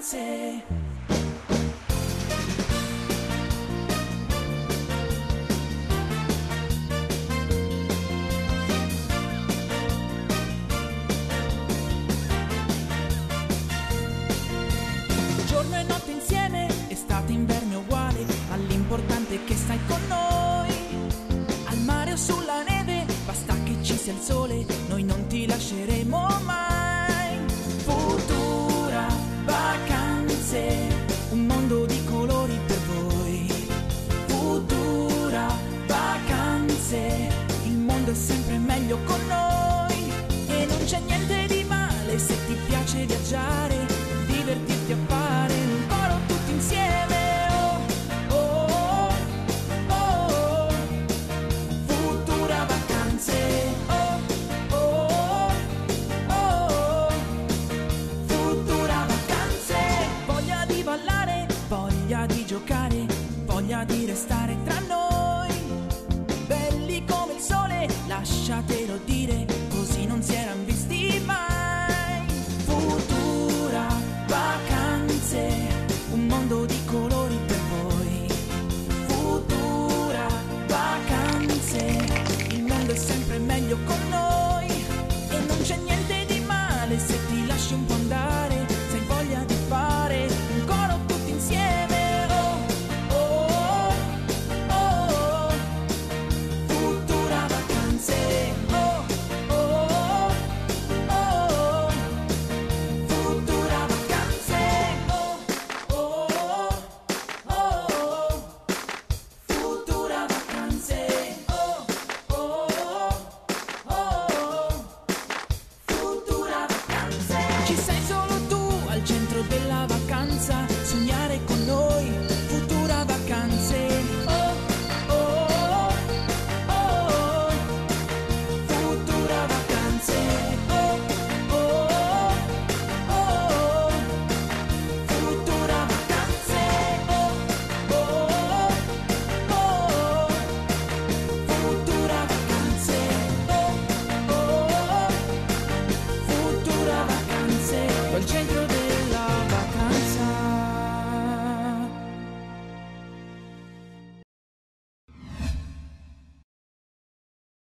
vacanze. Giorno e notte insieme, estate, inverno uguale, all'importante è che stai con noi. Al mare o sulla neve, basta che ci sia il sole, noi non ti lasceremo mai. Futura vacanze, un mondo di colori per voi. Futura vacanze, il mondo è sempre meglio con noi. E non c'è niente di male se ti piace viaggiare, divertirti a fare un coro tutti insieme. Voglia di giocare, voglia di restare tra noi. Belli come il sole, lasciatelo dire, così non si era